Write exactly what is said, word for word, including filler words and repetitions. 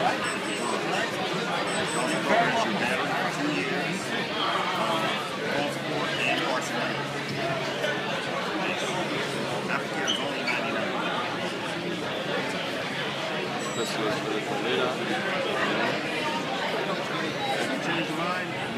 This was for the Colina. Change the line.